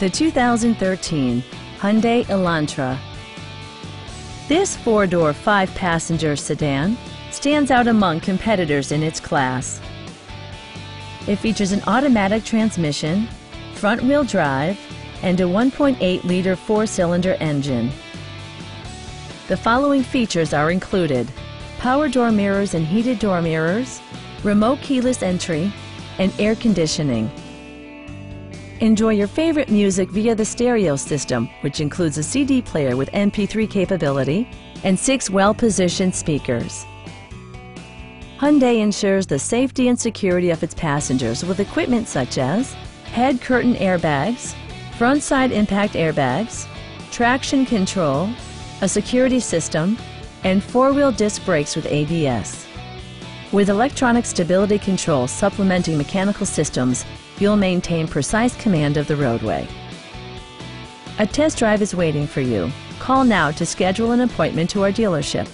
The 2013 Hyundai Elantra. This four-door, five-passenger sedan stands out among competitors in its class. It features an automatic transmission, front-wheel drive, and a 1.8-liter four-cylinder engine. The following features are included: power door mirrors and heated door mirrors, remote keyless entry, and air conditioning. Enjoy your favorite music via the stereo system, which includes a CD player with MP3 capability and 6 well-positioned speakers. Hyundai ensures the safety and security of its passengers with equipment such as head curtain airbags, front side impact airbags, traction control, a security system, and four-wheel disc brakes with ABS. With electronic stability control supplementing mechanical systems, you'll maintain precise command of the roadway. A test drive is waiting for you. Call now to schedule an appointment to our dealership.